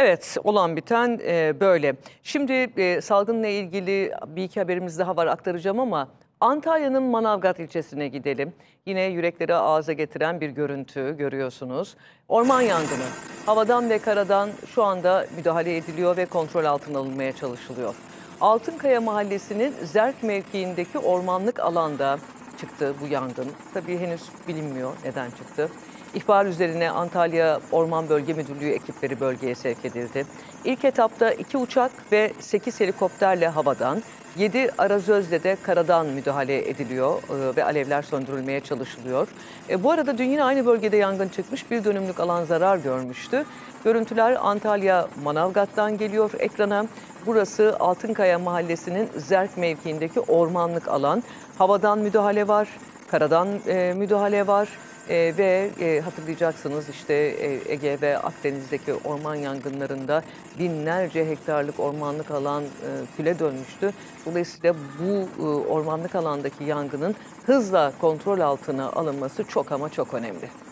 Evet, olan biten böyle. Şimdi salgınla ilgili bir iki haberimiz daha var, aktaracağım ama Antalya'nın Manavgat ilçesine gidelim. Yine yürekleri ağza getiren bir görüntü görüyorsunuz. Orman yangını havadan ve karadan şu anda müdahale ediliyor ve kontrol altına alınmaya çalışılıyor. Altınkaya mahallesinin Zerk mevkiindeki ormanlık alanda çıktı bu yangın. Tabii henüz bilinmiyor neden çıktı. İhbar üzerine Antalya Orman Bölge Müdürlüğü ekipleri bölgeye sevk edildi. İlk etapta 2 uçak ve 8 helikopterle havadan, 7 Arazöz'le de karadan müdahale ediliyor ve alevler söndürülmeye çalışılıyor. Bu arada dün yine aynı bölgede yangın çıkmış, 1 dönümlük alan zarar görmüştü. Görüntüler Antalya Manavgat'tan geliyor ekrana. Burası Altınkaya Mahallesi'nin Zerk mevkiindeki ormanlık alan. Havadan müdahale var, karadan müdahale var. Ve hatırlayacaksınız işte Ege ve Akdeniz'deki orman yangınlarında binlerce hektarlık ormanlık alan küle dönmüştü. Dolayısıyla bu ormanlık alandaki yangının hızla kontrol altına alınması çok ama çok önemli.